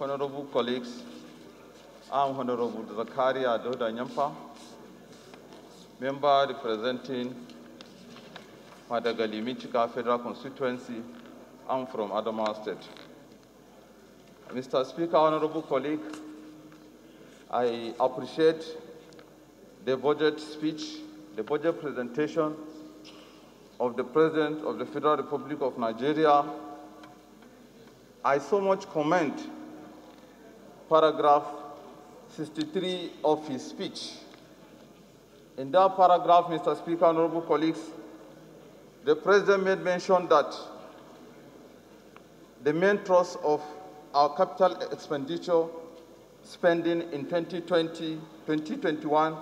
honorable colleagues, I'm Honorable Zakaria Dauda Nyampa, member representing Madagali-Michika Federal Constituency. I'm from Adamawa State. Mr. Speaker, honorable colleague, I appreciate the budget speech, the budget presentation of the President of the Federal Republic of Nigeria. I so much commend paragraph 63 of his speech. In that paragraph, Mr. Speaker, honorable colleagues, the President made mention that the main thrust of our capital expenditure spending in 2020-2021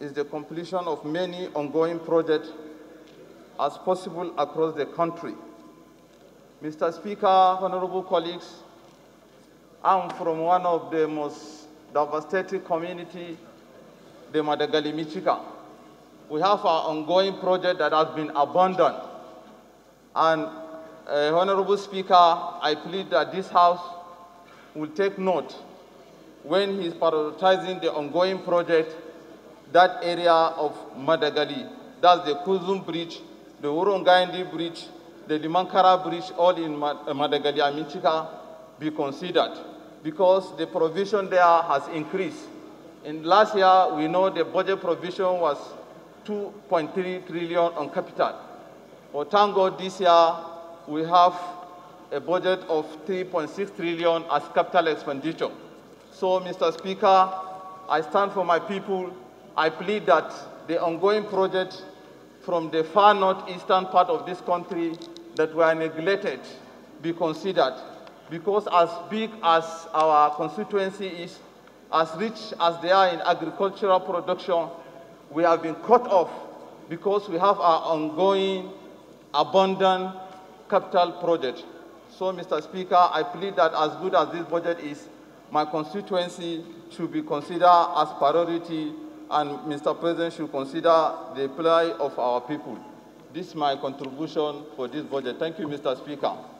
is the completion of many ongoing projects as possible across the country. Mr. Speaker, honorable colleagues, I'm from one of the most devastated communities, the Madagali-Michika. We have our ongoing project that has been abandoned, and honorable Speaker, I plead that this House will take note when he is prioritizing the ongoing project, that area of Madagali. That's the Kuzum Bridge, the Urungaini Bridge, the Limankara Bridge, all in Madagali and Michika, be considered, because the provision there has increased. In last year, we know the budget provision was 2.3 trillion on capital. But thank God this year, we have a budget of 3.6 trillion as capital expenditure. So, Mr. Speaker, I stand for my people. I plead that the ongoing project from the far northeastern part of this country that were neglected be considered, because as big as our constituency is, as rich as they are in agricultural production, we have been cut off because we have our ongoing abundant capital project. So, Mr. Speaker, I plead that as good as this budget is, my constituency should be considered as priority, and Mr. President should consider the plight of our people. This is my contribution for this budget. Thank you, Mr. Speaker.